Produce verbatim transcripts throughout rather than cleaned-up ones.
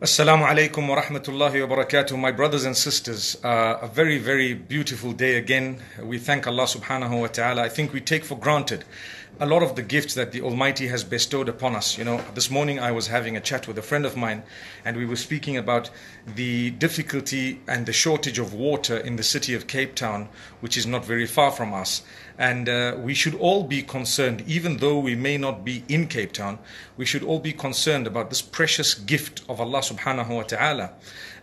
Assalamu alaikum wa rahmatullahi wa barakatuh. My brothers and sisters, uh, a very, very beautiful day again. We thank Allah subhanahu wa ta'ala. I think we take for granted a lot of the gifts that the Almighty has bestowed upon us. You know, this morning I was having a chat with a friend of mine, and we were speaking about the difficulty and the shortage of water in the city of Cape Town, which is not very far from us. And uh, we should all be concerned, even though we may not be in Cape Town, we should all be concerned about this precious gift of Allah subhanahu wa ta'ala.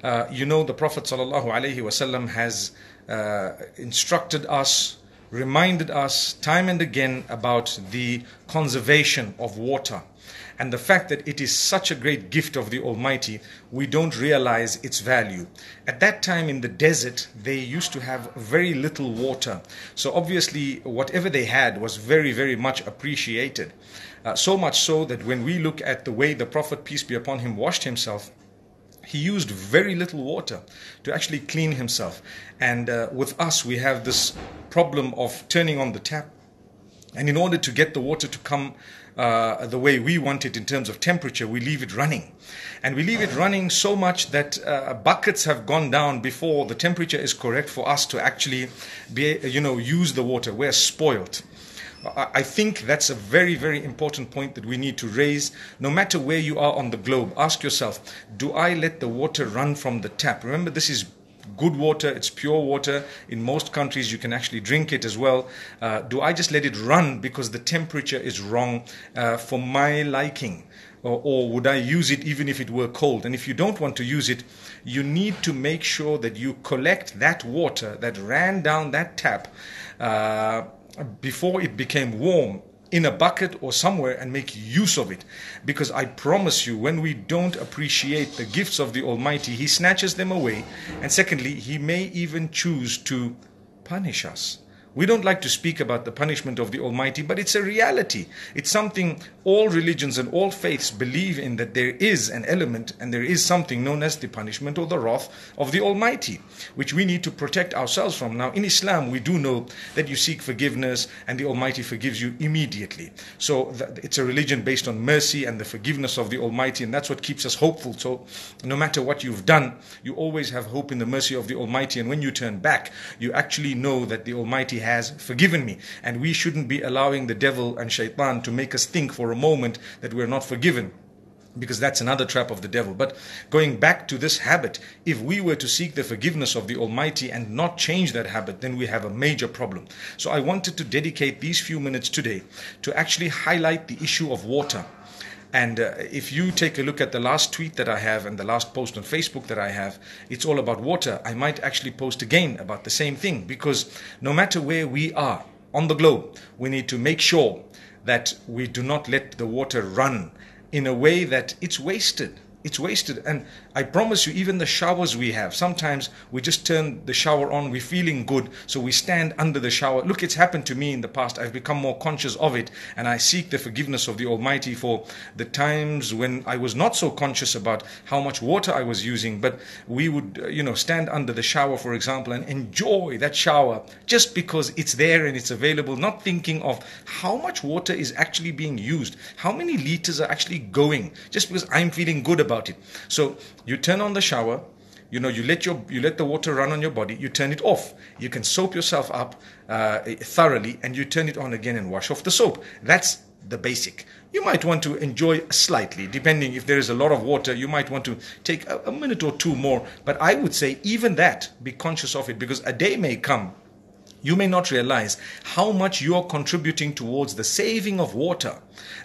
Uh, you know, the Prophet sallallahu alayhi wa sallam has uh, instructed us, reminded us time and again about the conservation of water. And the fact that it is such a great gift of the Almighty, we don't realize its value. At that time in the desert, they used to have very little water. So obviously, whatever they had was very, very much appreciated. Uh, so much so that when we look at the way the Prophet, peace be upon him, washed himself, he used very little water to actually clean himself. And uh, with us, we have this problem of turning on the tap. And in order to get the water to come Uh, the way we want it in terms of temperature, we leave it running. And we leave it running so much that uh, buckets have gone down before the temperature is correct for us to actually be, you know, use the water. We're spoiled. I think that's a very, very important point that we need to raise. No matter where you are on the globe, ask yourself, do I let the water run from the tap? Remember, this is good water, it's pure water. In most countries you can actually drink it as well. Uh, do I just let it run because the temperature is wrong uh, for my liking? Or, or would I use it even if it were cold? And if you don't want to use it, you need to make sure that you collect that water that ran down that tap uh, before it became warm in a bucket or somewhere and make use of it. Because I promise you, when we don't appreciate the gifts of the Almighty, He snatches them away. And secondly, He may even choose to punish us. We don't like to speak about the punishment of the Almighty, but it's a reality. It's something all religions and all faiths believe in, that there is an element and there is something known as the punishment or the wrath of the Almighty, which we need to protect ourselves from. Now, in Islam, we do know that you seek forgiveness and the Almighty forgives you immediately. So it's a religion based on mercy and the forgiveness of the Almighty, and that's what keeps us hopeful. So no matter what you've done, you always have hope in the mercy of the Almighty. And when you turn back, you actually know that the Almighty has forgiven me. And we shouldn't be allowing the devil and shaitan to make us think for a moment that we're not forgiven, because that's another trap of the devil. But going back to this habit, if we were to seek the forgiveness of the Almighty and not change that habit, then we have a major problem. So I wanted to dedicate these few minutes today to actually highlight the issue of water. And uh, if you take a look at the last tweet that I have and the last post on Facebook that I have, it's all about water. I might actually post again about the same thing, because no matter where we are on the globe, we need to make sure that we do not let the water run in a way that it's wasted. It's wasted. And I promise you, even the showers we have, sometimes we just turn the shower on, we're feeling good, so we stand under the shower. Look, it's happened to me in the past. I've become more conscious of it, and I seek the forgiveness of the Almighty for the times when I was not so conscious about how much water I was using. But we would, you know, stand under the shower, for example, and enjoy that shower just because it's there and it's available, not thinking of how much water is actually being used, how many liters are actually going, just because I'm feeling good about it. So you turn on the shower, you know, you let your you let the water run on your body, you turn it off. You can soap yourself up uh, thoroughly, and you turn it on again and wash off the soap. That's the basic. You might want to enjoy slightly, depending if there is a lot of water, you might want to take a, a minute or two more. But I would say even that, be conscious of it, because a day may come, you may not realize how much you are contributing towards the saving of water.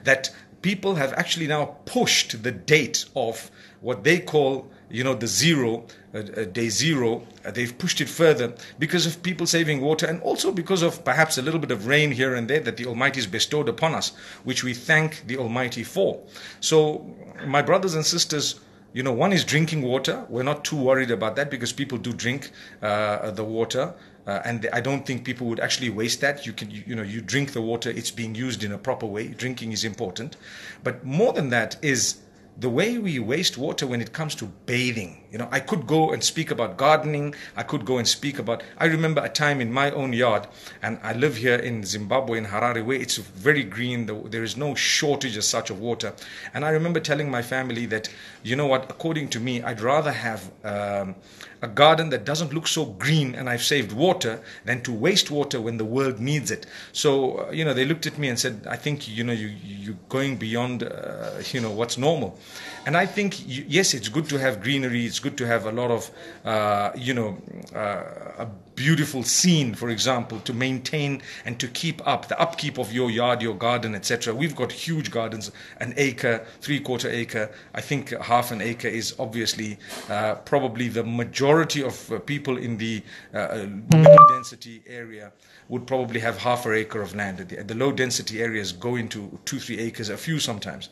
That people have actually now pushed the date of what they call, you know, the zero, uh, uh, day zero. Uh, they've pushed it further because of people saving water, and also because of perhaps a little bit of rain here and there that the Almighty has bestowed upon us, which we thank the Almighty for. So, my brothers and sisters, you know, one is drinking water. We're not too worried about that because people do drink uh, the water. Uh, and I don't think people would actually waste that. You can, you, you know, you drink the water, it's being used in a proper way. Drinking is important. But more than that is the way we waste water when it comes to bathing. You know, I could go and speak about gardening. I could go and speak about, I remember a time in my own yard, and I live here in Zimbabwe, in Harare, where it's very green. There is no shortage as such of water. And I remember telling my family that, you know what, according to me, I'd rather have um, a garden that doesn't look so green and I've saved water than to waste water when the world needs it. So, you know, they looked at me and said, I think, you know, you, you're going beyond, uh, you know, what's normal. And I think, yes, it's good to have greenery. It's good to have a lot of, uh, you know, uh, a beautiful scene, for example, to maintain and to keep up the upkeep of your yard, your garden, et cetera. We've got huge gardens, an acre, three-quarter acre. I think half an acre is obviously uh, probably the majority of uh, people in the uh, middle-density area would probably have half an acre of land. The, the low-density areas go into two, three acres, a few sometimes.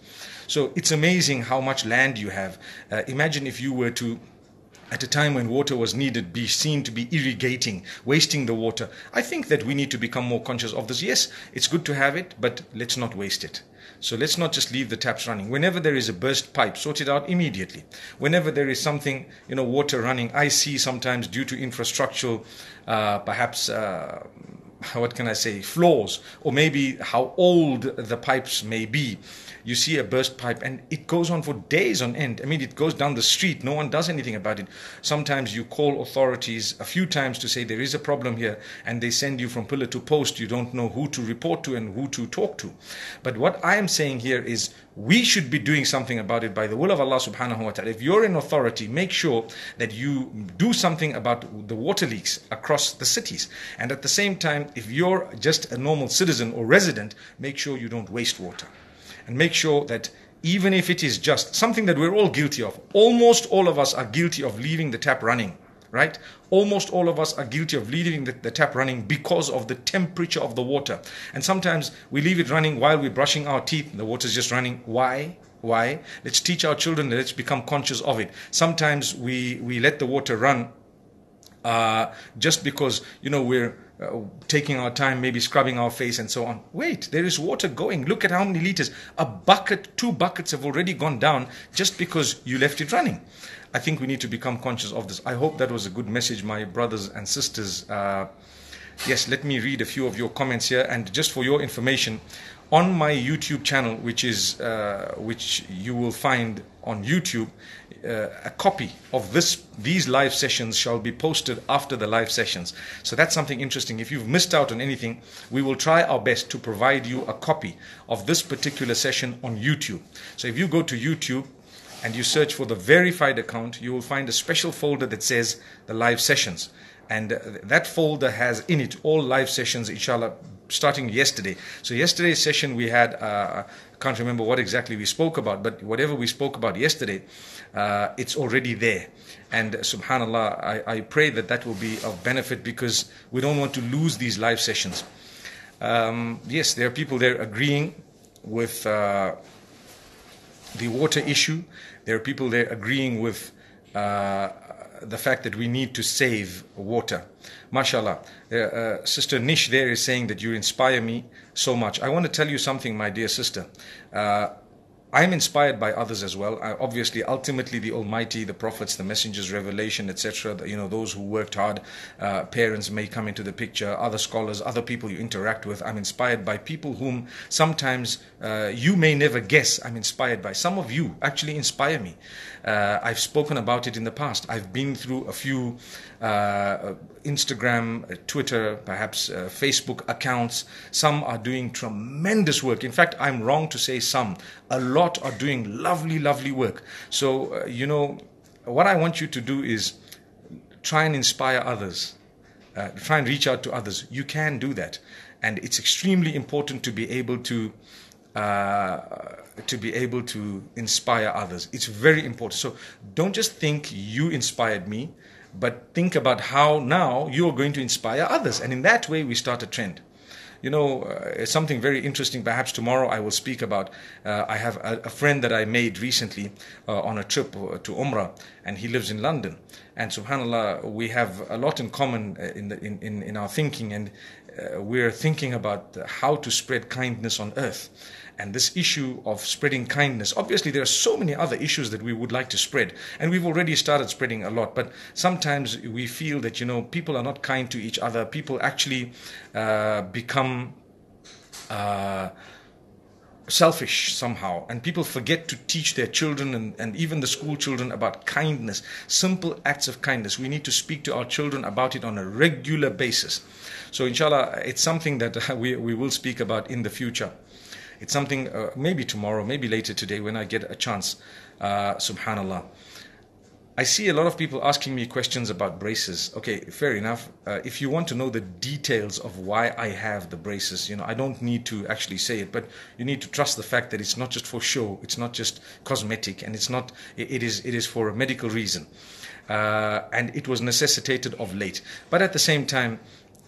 So it's amazing how much land you have. Uh, imagine if you were to, at a time when water was needed, be seen to be irrigating, wasting the water. I think that we need to become more conscious of this. Yes, it's good to have it, but let's not waste it. So let's not just leave the taps running. Whenever there is a burst pipe, sort it out immediately. Whenever there is something, you know, water running, I see sometimes due to infrastructural, uh, perhaps, uh, what can I say, flaws, or maybe how old the pipes may be. You see a burst pipe and it goes on for days on end. I mean, it goes down the street. No one does anything about it. Sometimes you call authorities a few times to say there is a problem here, and they send you from pillar to post. You don't know who to report to and who to talk to. But what I am saying here is we should be doing something about it by the will of Allah subhanahu wa ta'ala. If you're in authority, make sure that you do something about the water leaks across the cities. And at the same time, if you're just a normal citizen or resident, make sure you don't waste water. And make sure that even if it is just something that we're all guilty of, almost all of us are guilty of leaving the tap running, right? Almost all of us are guilty of leaving the, the tap running because of the temperature of the water. And sometimes we leave it running while we're brushing our teeth and the water's just running. Why? Why? Let's teach our children, let's become conscious of it. Sometimes we, we let the water run uh, just because, you know, we're Uh, taking our time, maybe scrubbing our face and so on. Wait, there is water going. Look at how many liters. A bucket, two buckets have already gone down just because you left it running. I think we need to become conscious of this. I hope that was a good message, my brothers and sisters. Uh, yes, let me read a few of your comments here. And just for your information, on my YouTube channel, which is uh, which you will find on YouTube, Uh, a copy of this these live sessions shall be posted after the live sessions. So that's something interesting. If you've missed out on anything, we will try our best to provide you a copy of this particular session on YouTube. So if you go to YouTube and you search for the verified account, you will find a special folder that says the live sessions. And that folder has in it all live sessions, inshallah, starting yesterday. So yesterday's session we had, uh, I can't remember what exactly we spoke about, but whatever we spoke about yesterday, uh, it's already there. And subhanallah, I, I pray that that will be of benefit because we don't want to lose these live sessions. Um, yes, there are people there agreeing with uh, the water issue. There are people there agreeing with Uh, the fact that we need to save water. MashaAllah. Uh, uh, Sister Nish there is saying that you inspire me so much. I want to tell you something, my dear sister. Uh, I'm inspired by others as well. I, obviously, ultimately, the Almighty, the Prophets, the Messengers, Revelation, et cetera. You know, those who worked hard, uh, parents may come into the picture, other scholars, other people you interact with. I'm inspired by people whom sometimes uh, you may never guess I'm inspired by. Some of you actually inspire me. Uh, I've spoken about it in the past. I've been through a few uh, Instagram, Twitter, perhaps uh, Facebook accounts. Some are doing tremendous work. In fact, I'm wrong to say some. A lot are doing lovely, lovely work. So, uh, you know, what I want you to do is try and inspire others. Uh, try and reach out to others. You can do that. And it's extremely important to be able to uh, to be able to inspire others. It's very important. So don't just think you inspired me, but think about how now you're going to inspire others. And in that way, we start a trend. You know, uh, something very interesting, perhaps tomorrow I will speak about. Uh, I have a, a friend that I made recently uh, on a trip to Umrah, and he lives in London. And subhanAllah, we have a lot in common in, the, in, in, in our thinking, and uh, we're thinking about how to spread kindness on earth. and this issue of spreading kindness. Obviously, there are so many other issues that we would like to spread, and we've already started spreading a lot, but sometimes we feel that, you know, people are not kind to each other. People actually uh, become uh, selfish somehow, and people forget to teach their children and, and even the school children about kindness, simple acts of kindness. We need to speak to our children about it on a regular basis. So inshallah, it's something that we, we will speak about in the future. It's something uh, maybe tomorrow, maybe later today when I get a chance. Uh, subhanallah. I see a lot of people asking me questions about braces. Okay, fair enough. Uh, if you want to know the details of why I have the braces, you know, I don't need to actually say it, but you need to trust the fact that it's not just for show, it's not just cosmetic, and it's not, it is, it is for a medical reason. Uh, and it was necessitated of late. But at the same time,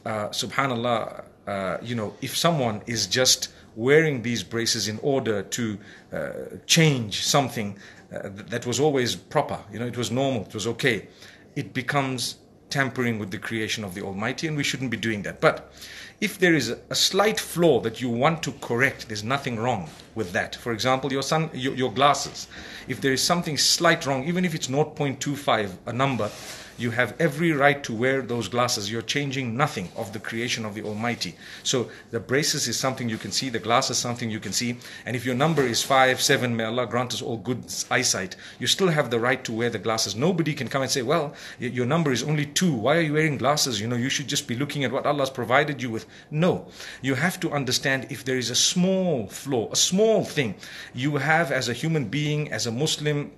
uh, subhanallah, uh, you know, if someone is just wearing these braces in order to uh, change something uh, that was always proper, you know, it was normal, it was okay, it becomes tampering with the creation of the Almighty, and we shouldn't be doing that. But if there is a slight flaw that you want to correct, there's nothing wrong with that. For example, your son, your, your glasses. If there is something slight wrong, even if it's zero point two five, a number, you have every right to wear those glasses. You're changing nothing of the creation of the Almighty. So the braces is something you can see, the glasses is something you can see. And if your number is five, seven, may Allah grant us all good eyesight, you still have the right to wear the glasses. Nobody can come and say, well, your number is only two. Why are you wearing glasses? You know, you should just be looking at what Allah's provided you with. No, you have to understand if there is a small flaw, a small thing, you have as a human being, as a Muslim,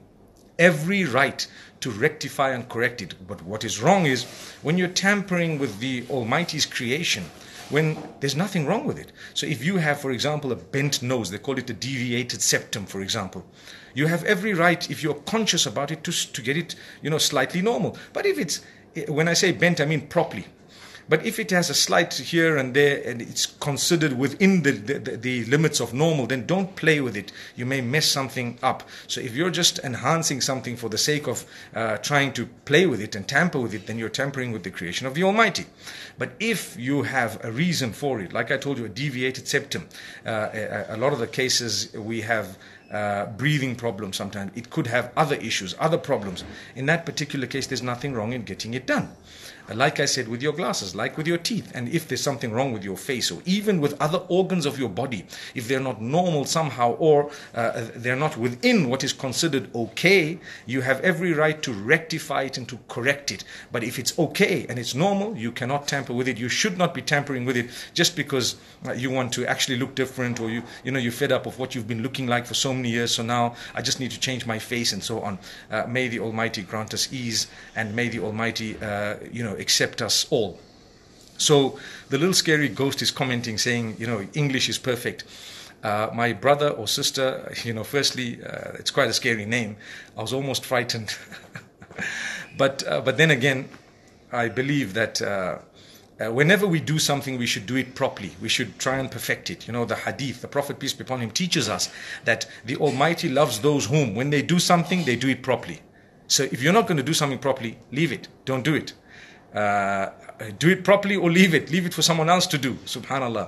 every right to rectify and correct it. But what is wrong is when you're tampering with the Almighty's creation, when there's nothing wrong with it. So if you have, for example, a bent nose, they call it the deviated septum, for example, you have every right, if you're conscious about it, to, to get it, you know, slightly normal. But if it's, when I say bent, I mean properly. But if it has a slight here and there and it's considered within the, the, the limits of normal, then don't play with it. You may mess something up. So if you're just enhancing something for the sake of uh, trying to play with it and tamper with it, then you're tampering with the creation of the Almighty. But if you have a reason for it, like I told you, a deviated septum, uh, a, a lot of the cases we have Uh, breathing problems sometimes. It could have other issues, other problems. In that particular case, there's nothing wrong in getting it done. Like I said, with your glasses, like with your teeth, and if there's something wrong with your face or even with other organs of your body, if they're not normal somehow or uh, they're not within what is considered okay, you have every right to rectify it and to correct it. But if it's okay and it's normal, you cannot tamper with it. You should not be tampering with it just because you want to actually look different, or you, you know, you're fed up of what you've been looking like for so many years, so now I just need to change my face and so on. Uh, may the Almighty grant us ease, and may the Almighty uh, you know, accept us all. So the little scary ghost is commenting, saying, you know, English is perfect. Uh, my brother or sister, you know, firstly, uh, it's quite a scary name. I was almost frightened. but uh, but then again, I believe that uh, Uh, whenever we do something, we should do it properly. We should try and perfect it. You know, the hadith, the Prophet, peace be upon him, teaches us that the Almighty loves those whom, when they do something, they do it properly. So if you're not going to do something properly, leave it. Don't do it. Uh, do it properly or leave it. Leave it for someone else to do. Subhanallah.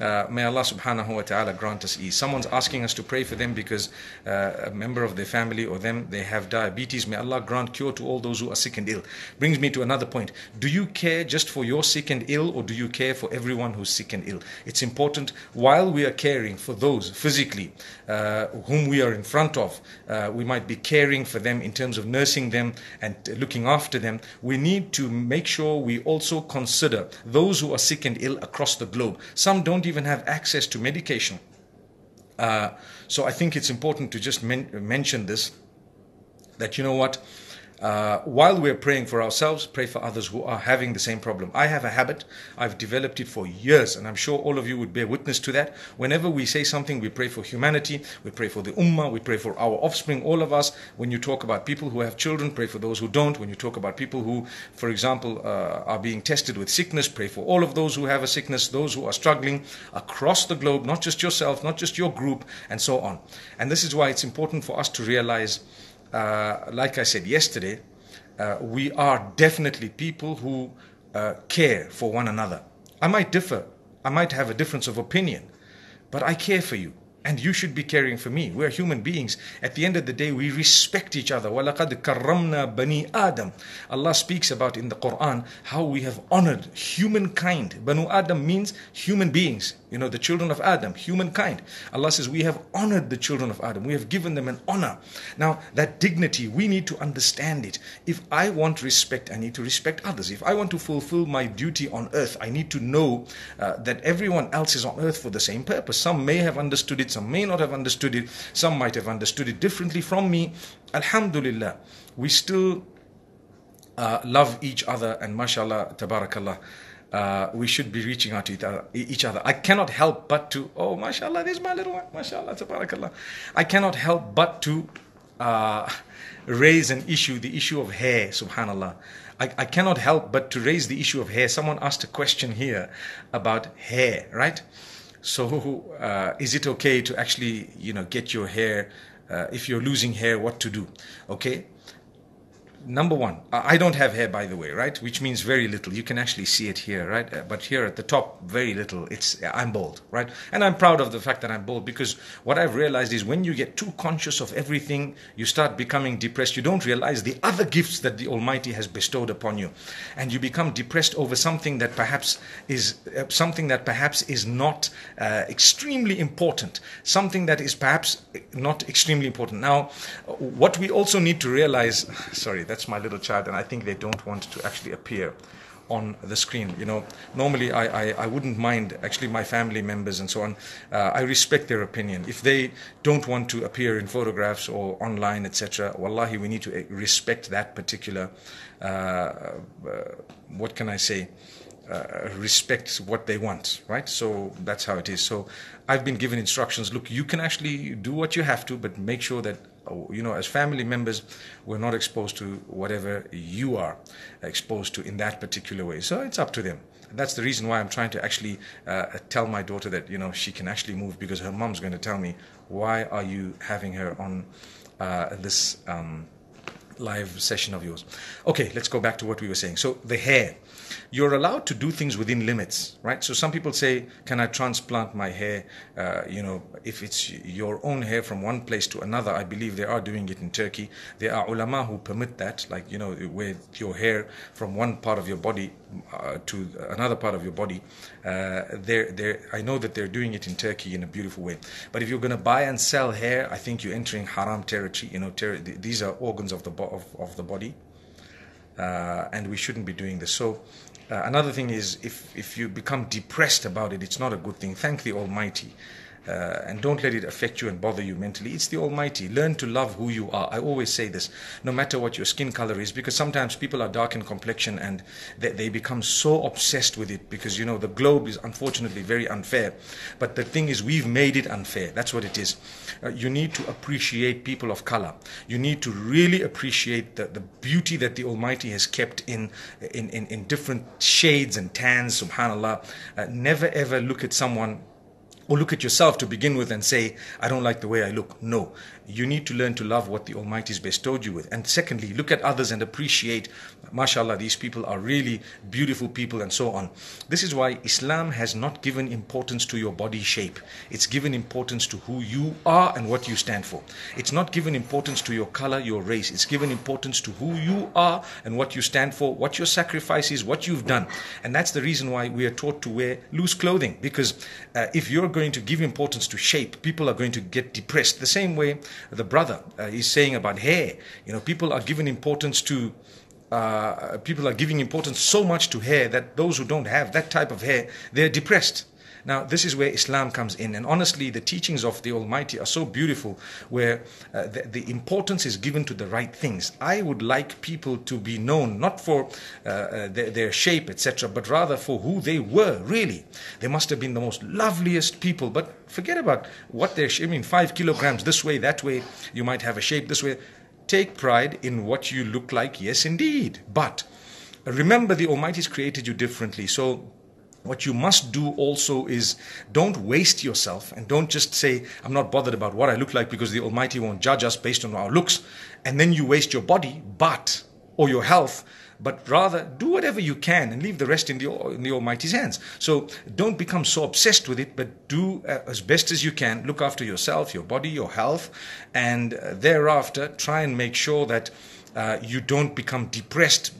Uh, may Allah subhanahu wa ta'ala grant us ease. Someone's asking us to pray for them because uh, a member of their family or them, they have diabetes. May Allah grant cure to all those who are sick and ill. Brings me to another point. Do you care just for your sick and ill, or do you care for everyone who's sick and ill? It's important, while we are caring for those physically uh, whom we are in front of, uh, we might be caring for them in terms of nursing them and looking after them. We need to make sure we also consider those who are sick and ill across the globe. Some don't even have access to medication. Uh, so I think it's important to just men mention this, that you know what, uh, while we're praying for ourselves, pray for others who are having the same problem. I have a habit, I've developed it for years, and I'm sure all of you would bear witness to that. Whenever we say something, we pray for humanity, we pray for the ummah, we pray for our offspring, all of us. When you talk about people who have children, pray for those who don't. When you talk about people who, for example, uh, are being tested with sickness, pray for all of those who have a sickness, those who are struggling across the globe, not just yourself, not just your group, and so on. And this is why it's important for us to realize, Uh, like I said yesterday, uh, we are definitely people who uh, care for one another. I might differ. I might have a difference of opinion, but I care for you. And you should be caring for me. We are human beings. At the end of the day, we respect each other. وَلَقَدْ كَرَّمْنَا بَنِي آدَمْ. Allah speaks about in the Quran how we have honored humankind. Banu Adam means human beings. You know, the children of Adam, humankind. Allah says we have honored the children of Adam. We have given them an honor. Now, that dignity, we need to understand it. If I want respect, I need to respect others. If I want to fulfill my duty on earth, I need to know uh, that everyone else is on earth for the same purpose. Some may have understood it, some may not have understood it, some might have understood it differently from me. Alhamdulillah, we still uh, love each other, and mashallah, tabarakallah, Uh, we should be reaching out to each other. I cannot help but to, oh, mashallah, there's my little one, mashallah, tabarakallah. I cannot help but to uh, raise an issue, the issue of hair, subhanallah. I, I cannot help but to raise the issue of hair. Someone asked a question here about hair, right? So uh, is it okay to actually, you know, get your hair, uh, if you're losing hair, what to do, okay? Number one, I don't have hair, by the way, right? Which means very little. You can actually see it here, right? But here at the top, very little. It's I'm bald, right? And I'm proud of the fact that I'm bald, because what I've realized is when you get too conscious of everything, you start becoming depressed. You don't realize the other gifts that the Almighty has bestowed upon you. And you become depressed over something that perhaps is, uh, something that perhaps is not uh, extremely important. Something that is perhaps not extremely important. Now, what we also need to realize, sorry, that's That's my little child, and I think they don't want to actually appear on the screen. You know, normally I, I, I wouldn't mind, actually, my family members and so on. Uh, I respect their opinion. If they don't want to appear in photographs or online, et cetera, wallahi, we need to respect that particular, uh, uh, what can I say, uh, respect what they want, right? So that's how it is. So I've been given instructions. Look, you can actually do what you have to, but make sure that, you know, as family members, we're not exposed to whatever you are exposed to in that particular way. So it's up to them. And that's the reason why I'm trying to actually uh, tell my daughter that, you know, she can actually move, because her mom's going to tell me, why are you having her on uh, this um, live session of yours? Okay, let's go back to what we were saying. So the hair. You're allowed to do things within limits, right? So some people say, can I transplant my hair? Uh, you know, if it's your own hair from one place to another, I believe they are doing it in Turkey. There are ulama who permit that, like, you know, where your hair from one part of your body uh, to another part of your body. Uh, they're, they're, I know that they're doing it in Turkey in a beautiful way. But if you're going to buy and sell hair, I think you're entering haram territory. You know, ter these are organs of the, bo of, of the body. Uh, and we shouldn't be doing this. So uh, another thing is, if, if you become depressed about it, it's not a good thing. Thank the Almighty. Uh, and don't let it affect you and bother you mentally. It's the Almighty. Learn to love who you are. I always say this, no matter what your skin color is, because sometimes people are dark in complexion and they, they become so obsessed with it, because, you know, the globe is unfortunately very unfair. But the thing is, we've made it unfair. That's what it is. Uh, you need to appreciate people of color. You need to really appreciate the, the beauty that the Almighty has kept in, in, in, in different shades and tans, subhanAllah. Uh, never ever look at someone or look at yourself to begin with and say, I don't like the way I look. No, you need to learn to love what the Almighty's bestowed you with. And secondly, look at others and appreciate, mashallah, these people are really beautiful people and so on. This is why Islam has not given importance to your body shape. It's given importance to who you are and what you stand for. It's not given importance to your color, your race. It's given importance to who you are and what you stand for, what your sacrifice is, what you've done. And that's the reason why we are taught to wear loose clothing, because uh, if you're going to give importance to shape, people are going to get depressed. The same way the brother uh, is saying about hair. You know, people are giving importance to uh, people are giving importance so much to hair that those who don't have that type of hair, they're depressed. Now, this is where Islam comes in. And honestly, the teachings of the Almighty are so beautiful, where uh, the, the importance is given to the right things. I would like people to be known, not for uh, their, their shape, et cetera, but rather for who they were, really. They must have been the most loveliest people. But forget about what their shape, I mean, five kilograms this way, that way. You might have a shape this way. Take pride in what you look like, yes, indeed. But remember, the Almighty's created you differently. So what you must do also is don't waste yourself, and don't just say, I'm not bothered about what I look like because the Almighty won't judge us based on our looks, and then you waste your body but or your health but rather do whatever you can and leave the rest in the, in the Almighty's hands. So don't become so obsessed with it, but do uh, as best as you can. Look after yourself, your body, your health, and uh, thereafter try and make sure that uh, you don't become depressed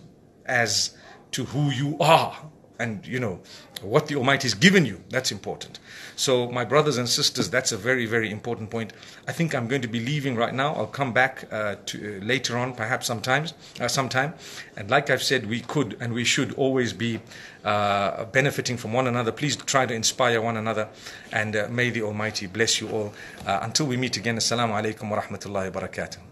as to who you are and, you know, what the Almighty has given you. That's important. So my brothers and sisters, that's a very, very important point. I think I'm going to be leaving right now. I'll come back uh, to, uh, later on, perhaps sometimes, uh, sometime. And like I've said, we could and we should always be uh, benefiting from one another. Please try to inspire one another. And uh, may the Almighty bless you all. Uh, until we meet again, Assalamu alaikum wa rahmatullahi wa barakatuh.